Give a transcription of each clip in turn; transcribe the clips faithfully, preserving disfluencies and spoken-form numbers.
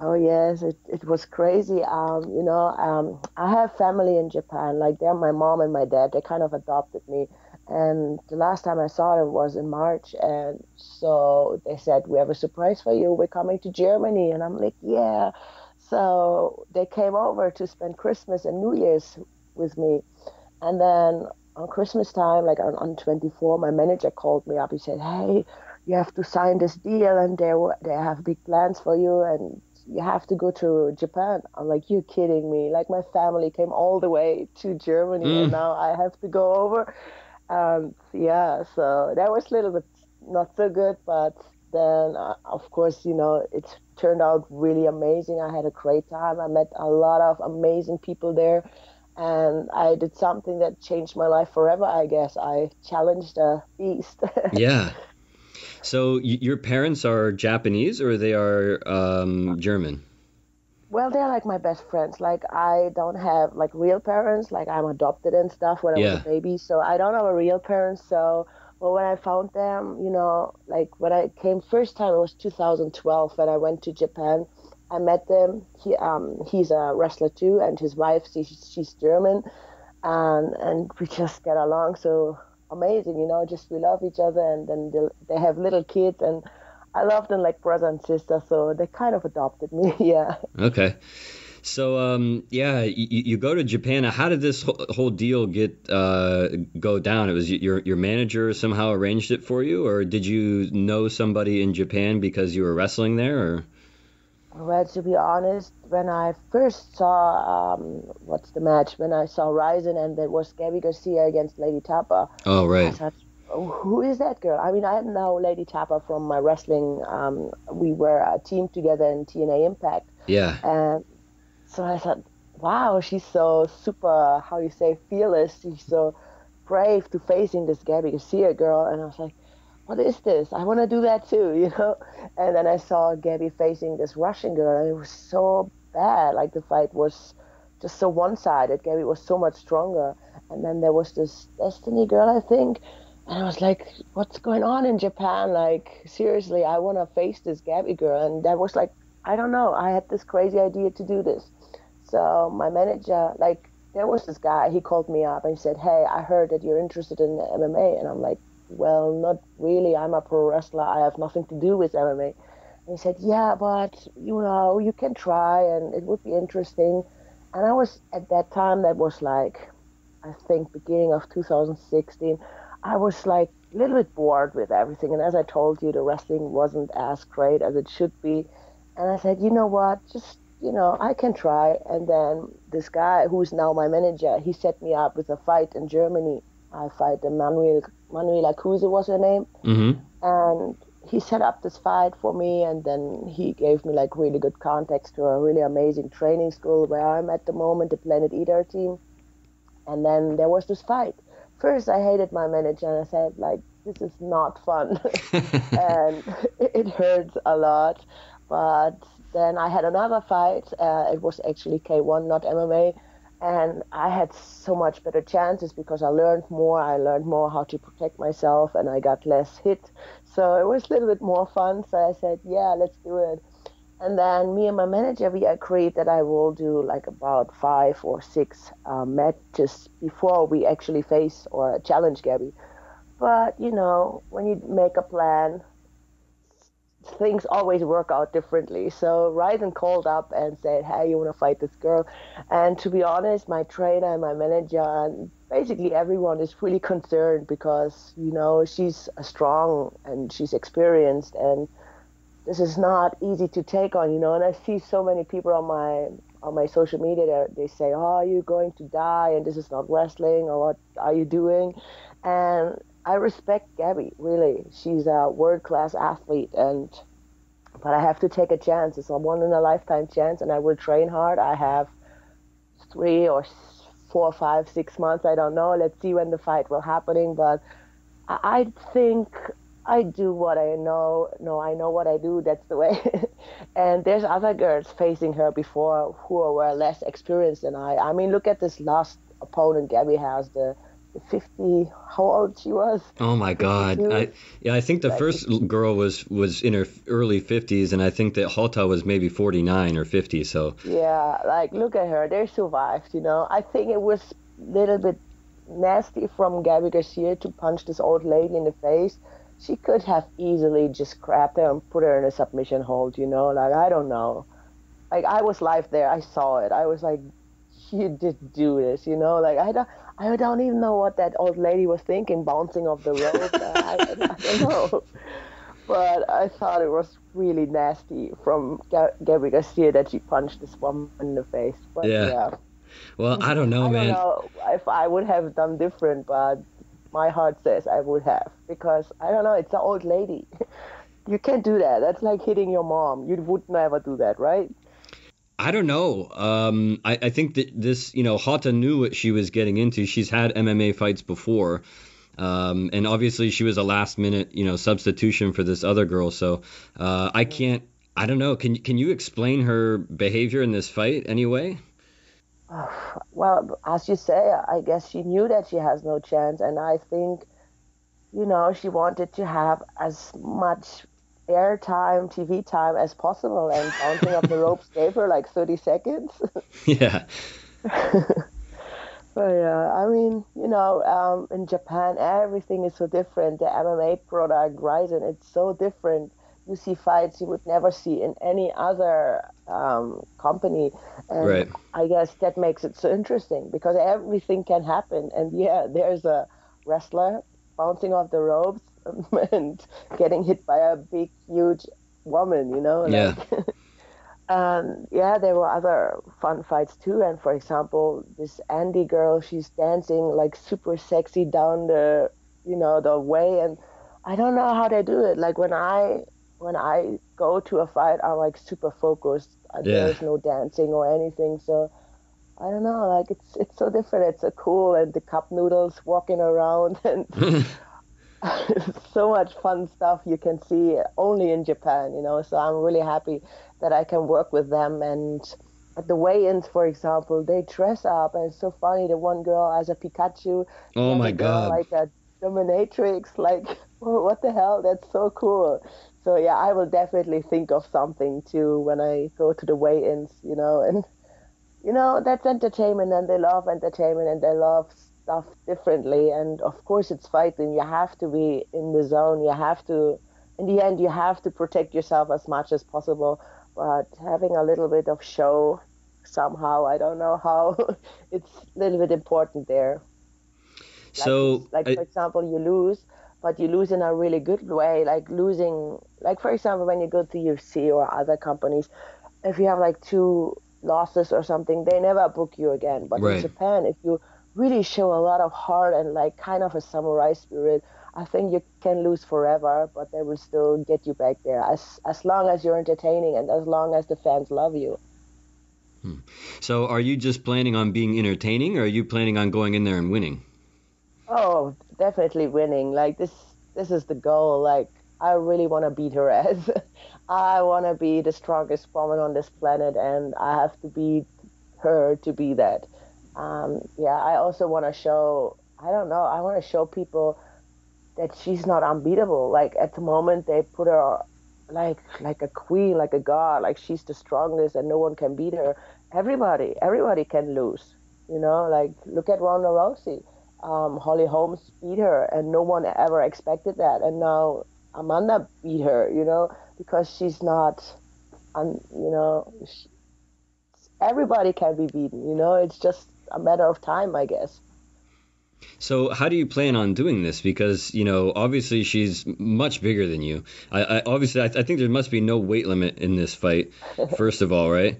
Oh yes, it it was crazy. Um, you know, um, I have family in Japan. Like they're my mom and my dad. They kind of adopted me. And the last time I saw them was in March. And so they said, we have a surprise for you. We're coming to Germany. And I'm like, yeah. So they came over to spend Christmas and New Year's with me. And then on Christmas time, like on, on twenty-four, my manager called me up. He said, hey, you have to sign this deal. And they, they have big plans for you. And you have to go to Japan. I'm like, you're kidding me. Like my family came all the way to Germany. Mm. And now I have to go over. Um, yeah, so that was a little bit not so good, but then, uh, of course, you know, it's turned out really amazing. I had a great time. I met a lot of amazing people there, and I did something that changed my life forever, I guess. I challenged the beast. Yeah. So y- your parents are Japanese or they are um, German? Well, they're like my best friends. Like I don't have like real parents. Like I'm adopted and stuff when I yeah. was a baby. So I don't have a real parents. So but when I found them, you know, like when I came first time, it was two thousand twelve when I went to Japan. I met them. He um he's a wrestler too, and his wife she's she's German, and and we just get along so amazing. You know, just we love each other, and then they, they have little kids and. I love them like brother and sister, so they kind of adopted me, yeah. Okay. So, um, yeah, you, you go to Japan. How did this whole, whole deal get uh, go down? It was your your manager somehow arranged it for you, or did you know somebody in Japan because you were wrestling there? Or? Well, to be honest, when I first saw, um, what's the match, when I saw Rizin and there was Gabi Garcia against Lady Tapa. Oh, right. Who is that girl? I mean, I know Lady Tapa from my wrestling. Um, we were a team together in T N A Impact. Yeah. And so I thought, wow, she's so super, how you say, fearless. She's so brave to facing this Gabi Garcia girl. And I was like, what is this? I want to do that too, you know? And then I saw Gabi facing this Russian girl, and it was so bad. Like the fight was just so one-sided. Gabi was so much stronger. And then there was this Destiny girl, I think. And I was like, what's going on in Japan? Like, seriously, I want to face this Gabi girl. And that was like, I don't know. I had this crazy idea to do this. So my manager, like, there was this guy. He called me up and said, hey, I heard that you're interested in M M A. And I'm like, well, not really. I'm a pro wrestler. I have nothing to do with M M A. And he said, yeah, but, you know, you can try and it would be interesting. And I was, at that time, that was like, I think, beginning of two thousand sixteen, I was like a little bit bored with everything. And as I told you, the wrestling wasn't as great as it should be. And I said, you know what, just, you know, I can try. And then this guy who is now my manager, he set me up with a fight in Germany. I fight the Manuel, Manuel Acuzzi was her name. Mm-hmm. And he set up this fight for me. And then he gave me like really good contacts to a really amazing training school where I'm at the moment, the Planet Eater team. And then there was this fight. First, I hated my manager, and I said, like, this is not fun. And it hurts a lot. But then I had another fight. Uh, it was actually K one, not M M A. And I had so much better chances because I learned more. I learned more how to protect myself, and I got less hit. So it was a little bit more fun. So I said, yeah, let's do it. And then me and my manager, we agreed that I will do like about five or six uh, matches before we actually face or challenge Gabi. But, you know, when you make a plan, things always work out differently. So Rizin called up and said, hey, you want to fight this girl? And to be honest, my trainer and my manager and basically everyone is really concerned because, you know, she's strong and she's experienced and this is not easy to take on, you know, and I see so many people on my on my social media, they say, oh, you're going to die, and this is not wrestling, or what are you doing? And I respect Gabi, really. She's a world-class athlete, and but I have to take a chance. It's a one-in-a-lifetime chance, and I will train hard. I have three or four, five, six months, I don't know. Let's see when the fight will happening, but I think... I do what I know. No, I know what I do. That's the way. And there's other girls facing her before who were less experienced than I. I mean, look at this last opponent Gabi has, the fifty, how old she was. Oh my God. I, yeah, I think the like, first girl was, was in her early fifties, and I think that Hotta was maybe forty-nine or fifty. So yeah, like look at her. They survived, you know. I think it was a little bit nasty from Gabi Garcia to punch this old lady in the face. She could have easily just grabbed her and put her in a submission hold, you know. Like, I don't know. Like, I was live there. I saw it. I was like, you did do this, you know. Like, I don't, I don't even know what that old lady was thinking, bouncing off the rope. uh, I, I don't know. But I thought it was really nasty from Gabi Garcia that she punched this woman in the face. But, yeah. yeah. Well, I don't know, I man. I don't know if I would have done different, but my heart says I would have, because I don't know. It's an old lady. You can't do that. That's like hitting your mom. You would never do that, right? I don't know. Um, I, I think that this, you know, Hotta knew what she was getting into. She's had M M A fights before. Um, and obviously she was a last minute, you know, substitution for this other girl. So uh, I can't, I don't know. Can, can you explain her behavior in this fight anyway? Well, as you say, I guess she knew that she has no chance. And I think, you know, she wanted to have as much airtime, T V time as possible, and bouncing up the ropes gave her like thirty seconds. Yeah. But yeah, I mean, you know, um, in Japan, everything is so different. The M M A product, Rizin, it's so different. You see fights you would never see in any other um, company. And right. I guess that makes it so interesting, because everything can happen. And yeah, there's a wrestler bouncing off the ropes and getting hit by a big, huge woman, you know? Yeah. Like, um, yeah, there were other fun fights too. And for example, this Andy girl, she's dancing like super sexy down the, you know, the way. And I don't know how they do it. Like when I, when I go to a fight, I'm like super focused. Yeah. There's no dancing or anything. So I don't know, like it's, it's so different. It's so cool. And the cup noodles walking around and so much fun stuff you can see only in Japan, you know. So I'm really happy that I can work with them. And at the weigh-ins, for example, they dress up, and it's so funny. The one girl has a Pikachu. Oh my God! Like a dominatrix. Like, what the hell? That's so cool. So yeah, I will definitely think of something too when I go to the weigh-ins, you know. And you know, that's entertainment, and they love entertainment, and they love stuff differently. And of course it's fighting. You have to be in the zone. You have to, in the end, you have to protect yourself as much as possible, but having a little bit of show somehow, I don't know how, it's a little bit important there. So like, like I, for example, you lose, but you lose in a really good way. Like losing, like for example, when you go to U F C or other companies, if you have like two losses or something, they never book you again. But right. in Japan, if you really show a lot of heart and like kind of a samurai spirit, I think you can lose forever, but they will still get you back there as as long as you're entertaining and as long as the fans love you. Hmm. So are you just planning on being entertaining, or are you planning on going in there and winning? Oh, definitely winning. Like this this is the goal. Like I really want to beat her ass. I want to be the strongest woman on this planet, and I have to beat her to be that. Um, yeah, I also want to show, I don't know, I want to show people that she's not unbeatable. Like at the moment they put her like like a queen, like a god, like she's the strongest and no one can beat her. Everybody, everybody can lose, you know. Like look at Ronda Rousey. Um, Holly Holm beat her and no one ever expected that. And now Amanda beat her, you know, because she's not, un, you know, she, everybody can be beaten, you know. It's just a matter of time, I guess. So how do you plan on doing this? Because, you know, obviously she's much bigger than you. I, I obviously, I, th- I think there must be no weight limit in this fight, first of all, right?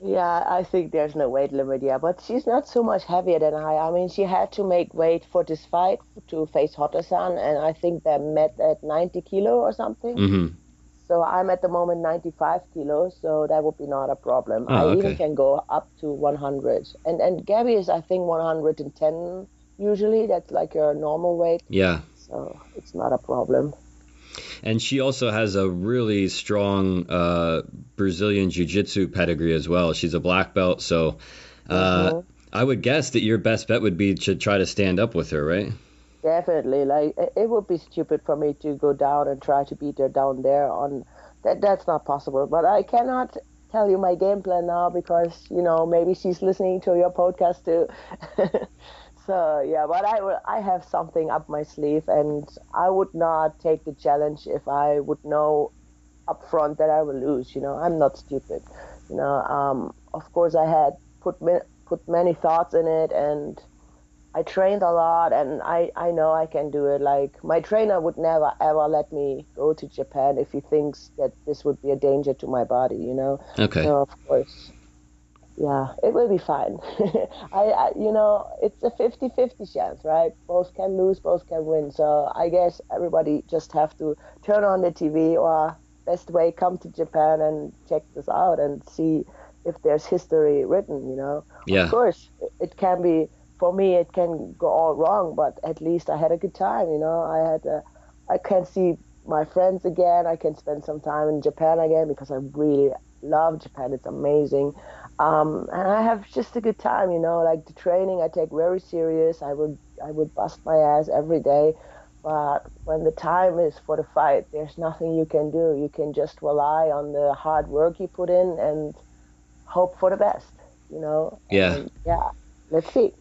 Yeah, I think there's no weight limit, yeah. But she's not so much heavier than I. I mean, she had to make weight for this fight to face Hotta-san, and I think they met at ninety kilo or something. Mm-hmm. So I'm at the moment ninety-five kilos, so that would be not a problem. Oh, I okay. even can go up to one hundred. And and Gabi is, I think, one hundred ten usually. That's like your normal weight. Yeah. So it's not a problem. And she also has a really strong uh, Brazilian Jiu-Jitsu pedigree as well. She's a black belt, so uh, mm-hmm. I would guess that your best bet would be to try to stand up with her, right? Definitely. Like, it would be stupid for me to go down and try to beat her down there. On that, that's not possible. But I cannot tell you my game plan now because, you know, maybe she's listening to your podcast too. So, yeah, but I, will, I have something up my sleeve, and I would not take the challenge if I would know up front that I will lose. You know, I'm not stupid. You know, um, of course, I had put me, put many thoughts in it, and I trained a lot, and I, I know I can do it. Like, my trainer would never, ever let me go to Japan if he thinks that this would be a danger to my body, you know? Okay. So, of course, yeah, it will be fine. I, I, you know, it's a fifty-fifty chance, right? Both can lose, both can win. So I guess everybody just have to turn on the T V, or best way, come to Japan and check this out and see if there's history written, you know? Yeah. Of course, it can be... For me, it can go all wrong, but at least I had a good time, you know. I had, a, I can see my friends again. I can spend some time in Japan again because I really love Japan. It's amazing, um, and I have just a good time, you know. Like the training, I take very serious. I would, I would bust my ass every day, but when the time is for the fight, there's nothing you can do. You can just rely on the hard work you put in and hope for the best, you know. Yeah. And yeah. Let's see.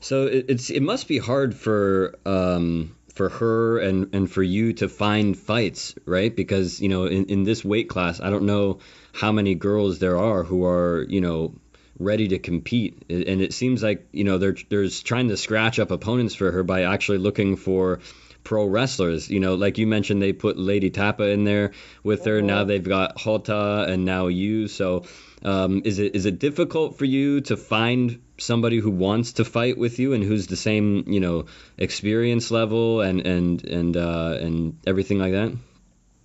So it's it must be hard for um for her and, and for you to find fights, right? Because, you know, in, in this weight class, I don't know how many girls there are who are, you know, ready to compete. And it seems like, you know, they're, they're trying to scratch up opponents for her by actually looking for pro wrestlers. You know, like you mentioned, they put Lady Tapa in there with her. Mm-hmm. Now they've got Hotta and now you. So um, is it is it difficult for you to find somebody who wants to fight with you and who's the same, you know, experience level and and and uh, and everything like that?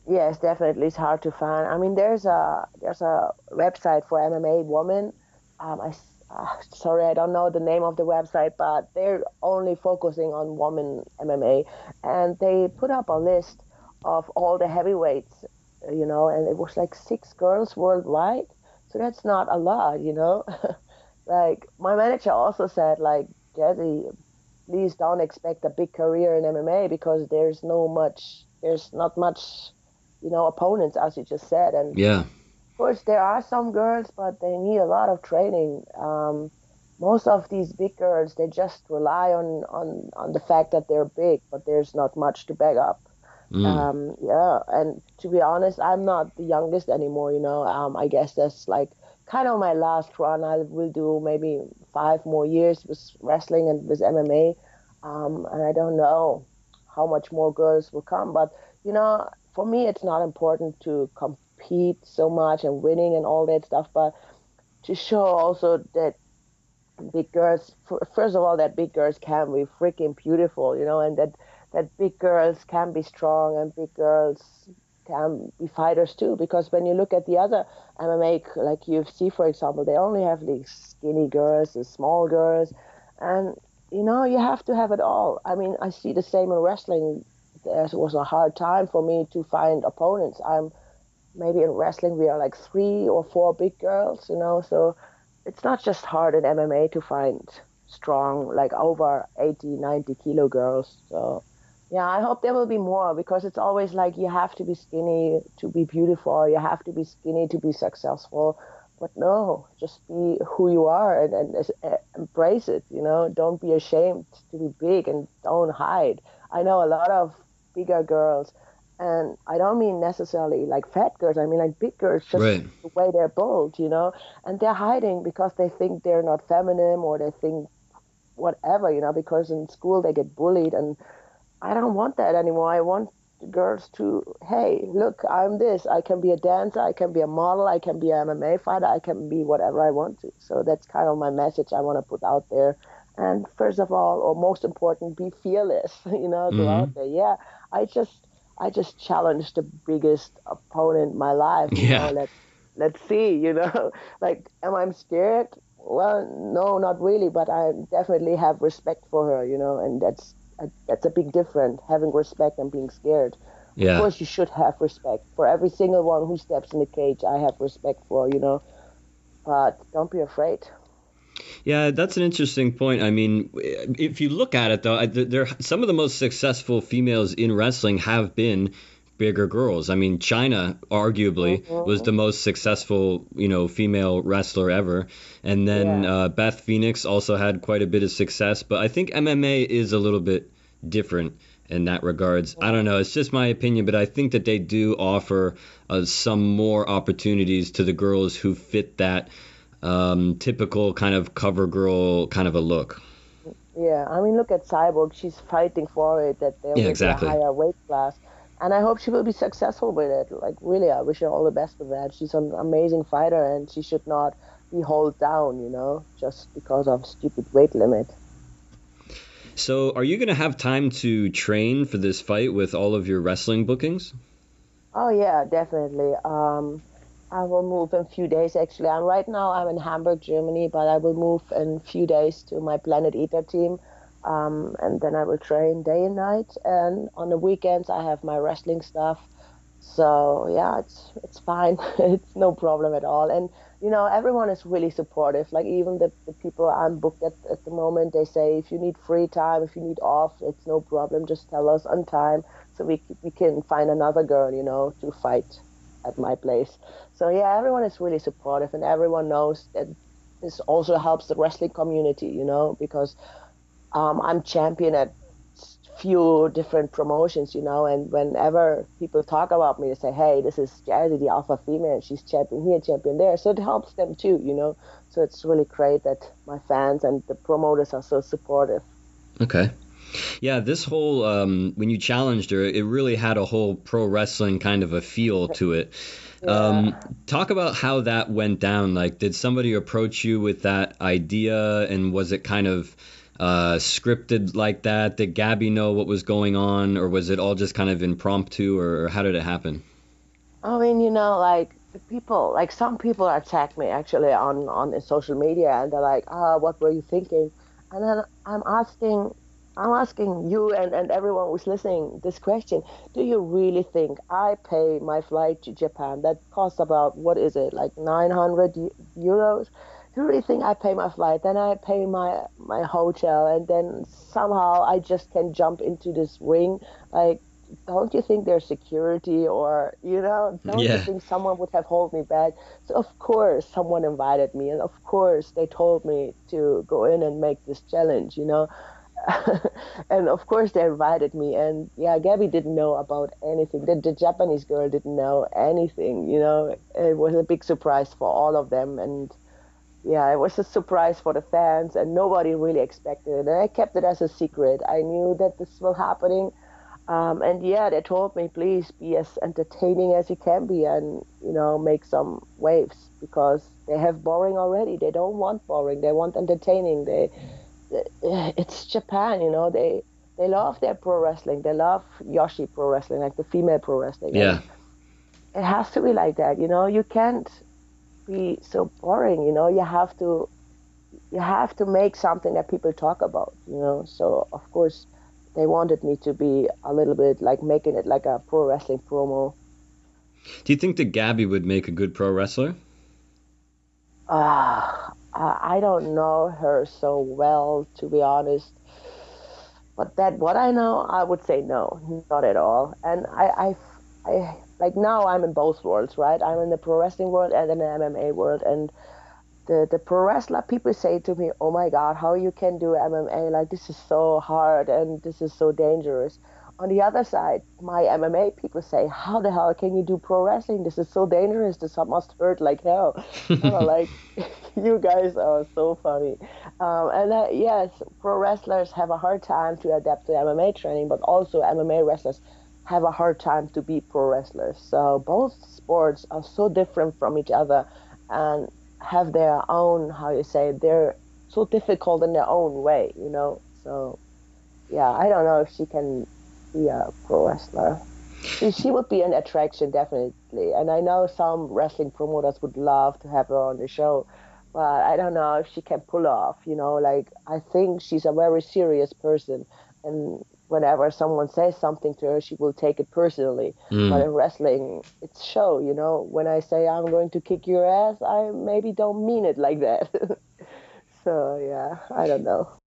Yes, definitely, it's hard to find. I mean, there's a there's a website for M M A women. Um, I uh, sorry, I don't know the name of the website, but they're only focusing on women M M A, and they put up a list of all the heavyweights, you know, and it was like six girls worldwide. So that's not a lot, you know. Like, my manager also said, like, Jazzy, please don't expect a big career in M M A because there's no much, there's not much, you know, opponents, as you just said. And yeah, of course, there are some girls, but they need a lot of training. Um, most of these big girls, they just rely on, on, on the fact that they're big, but there's not much to back up. Mm. Um, yeah, and to be honest, I'm not the youngest anymore, you know. Um, I guess that's, like, kind of my last run. I will do maybe five more years with wrestling and with M M A. Um, and I don't know how much more girls will come. But, you know, for me, it's not important to compete so much and winning and all that stuff. But to show also that big girls, first of all, that big girls can be freaking beautiful, you know, and that, that big girls can be strong and big girls can be fighters too, because when you look at the other M M A, like U F C, for example, they only have these skinny girls, the small girls, and, you know, you have to have it all. I mean, I see the same in wrestling. There was a hard time for me to find opponents. I'm maybe in wrestling we are like three or four big girls, you know, so it's not just hard in M M A to find strong, like over eighty, ninety kilo girls, so... Yeah, I hope there will be more, because it's always like you have to be skinny to be beautiful. You have to be skinny to be successful. But no, just be who you are and, and uh, embrace it, you know. Don't be ashamed to be big and don't hide. I know a lot of bigger girls, and I don't mean necessarily like fat girls. I mean like big girls, just right. The way they're bold, you know. And they're hiding because they think they're not feminine or they think whatever, you know, because in school they get bullied and... I don't want that anymore. I want girls to, hey, look, I'm this. I can be a dancer. I can be a model. I can be an M M A fighter. I can be whatever I want to. So that's kind of my message I want to put out there. And first of all, or most important, be fearless, you know, go mm-hmm. out there. Yeah, I just I just challenged the biggest opponent in my life. You yeah. know, let's, let's see, you know. Like, am I scared? Well, no, not really, but I definitely have respect for her, you know, and that's, that's a big difference, having respect and being scared. Yeah. Of course, you should have respect for every single one who steps in the cage. I have respect for, you know, but don't be afraid. Yeah, that's an interesting point. I mean, if you look at it, though, there some of the most successful females in wrestling have been bigger girls. I mean, Chyna arguably was the most successful, you know, female wrestler ever. And then yeah. uh, Beth Phoenix also had quite a bit of success. But I think M M A is a little bit different in that regards. I don't know. It's just my opinion, but I think that they do offer uh, some more opportunities to the girls who fit that um, typical kind of cover girl kind of a look. Yeah. I mean, look at Cyborg. She's fighting for it that they're yeah, exactly. a higher weight class. And I hope she will be successful with it. Like, really, I wish her all the best with that. She's an amazing fighter, and she should not be held down, you know, just because of stupid weight limit. So are you going to have time to train for this fight with all of your wrestling bookings? Oh, yeah, definitely. Um, I will move in a few days, actually. I'm, right now I'm in Hamburg, Germany, but I will move in a few days to my Planet Eater team. Um, and then I will train day and night, and on the weekends I have my wrestling stuff. So yeah, it's it's fine. It's no problem at all. And you know, everyone is really supportive. Like even the, the people I'm booked at at the moment, they say if you need free time, if you need off, it's no problem. Just tell us on time, so we we can find another girl, you know, to fight at my place. So yeah, everyone is really supportive, and everyone knows that this also helps the wrestling community, you know, because. Um, I'm champion at few different promotions, you know, and whenever people talk about me, they say, hey, this is Jazzy, the alpha female, she's champion here, champion there. So it helps them too, you know. So it's really great that my fans and the promoters are so supportive. Okay. Yeah, this whole, um, when you challenged her, it really had a whole pro wrestling kind of a feel to it. Yeah. Um, talk about how that went down. Like, did somebody approach you with that idea, and was it kind of... Uh, scripted like that? Did Gabi know what was going on, or was it all just kind of impromptu, or how did it happen? I mean, you know, like people, like some people attack me actually on on social media, and they're like, "Ah, oh, what were you thinking?" And then I'm asking, I'm asking you and and everyone who's listening this question: do you really think I pay my flight to Japan that costs about what is it like nine hundred euros? Do you really think I pay my flight, then I pay my my hotel, and then somehow I just can jump into this ring? Like, don't you think there's security, or, you know, don't yeah. you think someone would have hold me back? So, of course, someone invited me, and of course, they told me to go in and make this challenge, you know. And, of course, they invited me, and, yeah, Gabi didn't know about anything. The, the Japanese girl didn't know anything, you know. It was a big surprise for all of them, and... yeah, it was a surprise for the fans, and nobody really expected it. And I kept it as a secret. I knew that this was happening. Um, and, yeah, they told me, please be as entertaining as you can be and, you know, make some waves, because they have boring already. They don't want boring. They want entertaining. They, it's Japan, you know. They they love their pro wrestling. They love Joshi pro wrestling, like the female pro wrestling. Yeah. It has to be like that, you know. You can't be so boring, you know. You have to you have to make something that people talk about, you know. So of course they wanted me to be a little bit like making it like a pro wrestling promo. Do you think that Gabi would make a good pro wrestler? Ah, uh, I don't know her so well, to be honest. But that what I know, I would say no, not at all. And I I I like now I'm in both worlds, right? I'm in the pro wrestling world and in the M M A world. And the, the pro wrestler, people say to me, oh my God, how you can do M M A? Like, this is so hard and this is so dangerous. On the other side, my M M A people say, how the hell can you do pro wrestling? This is so dangerous. This must hurt like hell. Like, you guys are so funny. Um, and uh, yes, pro wrestlers have a hard time to adapt to M M A training, but also M M A wrestlers have a hard time to be pro wrestlers. So both sports are so different from each other and have their own, how you say, they're so difficult in their own way, you know. So, yeah, I don't know if she can be a pro wrestler. She, she would be an attraction, definitely. And I know some wrestling promoters would love to have her on the show, but I don't know if she can pull off, you know. Like, I think she's a very serious person, and whenever someone says something to her, she will take it personally. Mm. But in wrestling, it's show, you know. When I say I'm going to kick your ass, I maybe don't mean it like that. So yeah, I don't know.